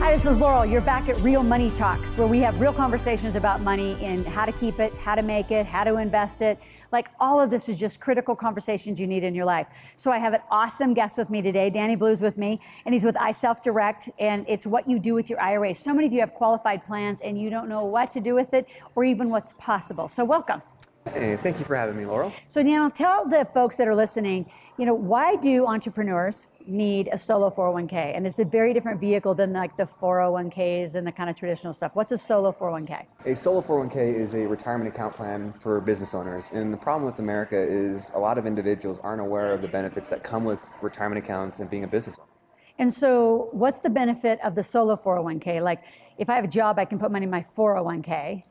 Hi, this is Loral. You're back at Real Money Talks, where we have real conversations about money and how to keep it, how to make it, how to invest it. Like, all of this is just critical conversations you need in your life. So I have an awesome guest with me today. Danny Blue's with me, and he's with iSelfDirect, and it's what you do with your IRA. So many of you have qualified plans, and you don't know what to do with it or even what's possible. So welcome. Hey, thank you for having me, Loral. So now tell the folks that are listening, you know, why do entrepreneurs need a solo 401k? And it's a very different vehicle than like the 401ks and the kind of traditional stuff. What's a solo 401k? A solo 401k is a retirement account plan for business owners. And the problem with America is a lot of individuals aren't aware of the benefits that come with retirement accounts and being a business owner. And so what's the benefit of the solo 401k? Like, if I have a job, I can put money in my 401k.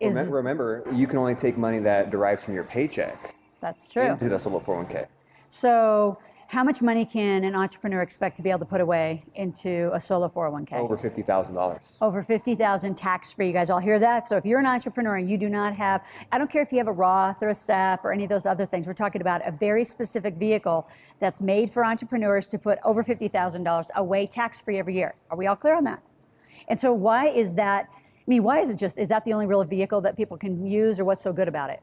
Remember, you can only take money that derives from your paycheck. That's true. Into the solo 401k. So how much money can an entrepreneur expect to be able to put away into a solo 401k? Over $50,000. Over $50,000 tax-free. You guys all hear that? So if you're an entrepreneur and you do not have, I don't care if you have a Roth or a SEP or any of those other things, we're talking about a very specific vehicle that's made for entrepreneurs to put over $50,000 away tax-free every year. Are we all clear on that? And so why is that? I mean, why is it just, is that the only real vehicle that people can use, or what's so good about it?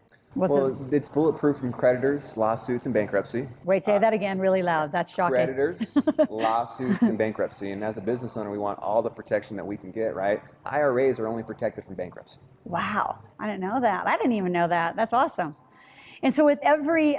It's bulletproof from creditors, lawsuits, and bankruptcy. Wait, say that again really loud. That's shocking. Creditors, lawsuits, and bankruptcy. And as a business owner, we want all the protection that we can get, right? IRAs are only protected from bankruptcy. Wow. I didn't know that. I didn't even know that. That's awesome. And so with every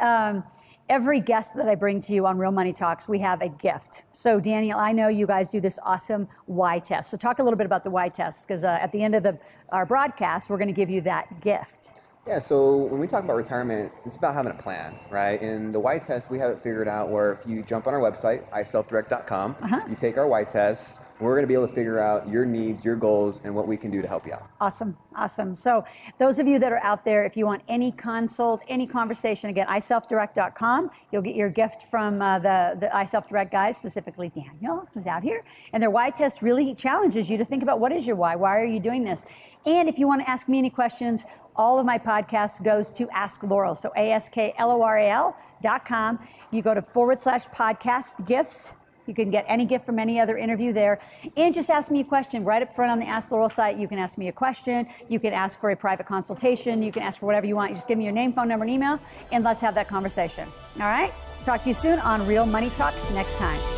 guest that I bring to you on Real Money Talks, we have a gift. So Daniel, I know you guys do this awesome Y test. So talk a little bit about the Y test, because at the end of our broadcast, we're going to give you that gift. Yeah, so when we talk about retirement, it's about having a plan, right? And the Y test, we have it figured out where if you jump on our website, iSelfDirect.com, you take our Y test, we're going to be able to figure out your needs, your goals, and what we can do to help you out. Awesome. Awesome. So those of you that are out there, if you want any consult, any conversation, again, iSelfDirect.com. You'll get your gift from the iSelfDirect guys, specifically Daniel, who's out here. And their why test really challenges you to think about, what is your why? Why are you doing this? And if you want to ask me any questions, all of my podcasts goes to Ask Loral. So AskLoral.com. You go to /podcast gifts. You can get any gift from any other interview there. And just ask me a question right up front on the Ask Loral site. You can ask me a question. You can ask for a private consultation. You can ask for whatever you want. You just give me your name, phone number, and email, and let's have that conversation. All right? Talk to you soon on Real Money Talks next time.